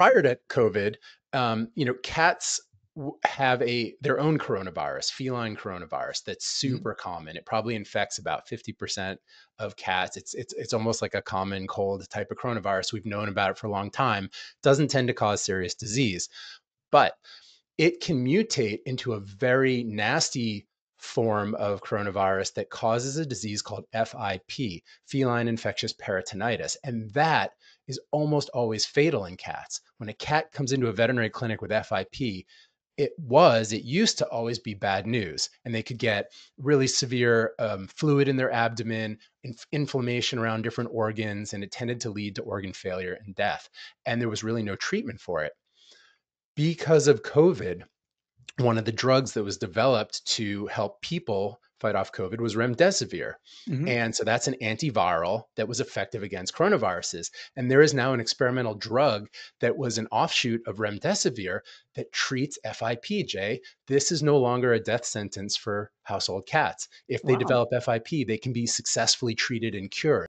prior to COVID, cats have their own coronavirus, feline coronavirus, that's super common. It probably infects about 50% of cats. It's almost like a common cold type of coronavirus. We've known about it for a long time. It doesn't tend to cause serious disease, but it can mutate into a very nasty form of coronavirus that causes a disease called FIP, feline infectious peritonitis. And that is almost always fatal in cats. When a cat comes into a veterinary clinic with FIP, it used to always be bad news, and they could get really severe fluid in their abdomen, inflammation around different organs, and it tended to lead to organ failure and death. And there was really no treatment for it. Because of COVID, one of the drugs that was developed to help people fight off COVID was remdesivir. And so that's an antiviral that was effective against coronaviruses. And there is now an experimental drug that was an offshoot of remdesivir that treats FIP, Jay. This is no longer a death sentence for household cats. If they develop FIP, they can be successfully treated and cured.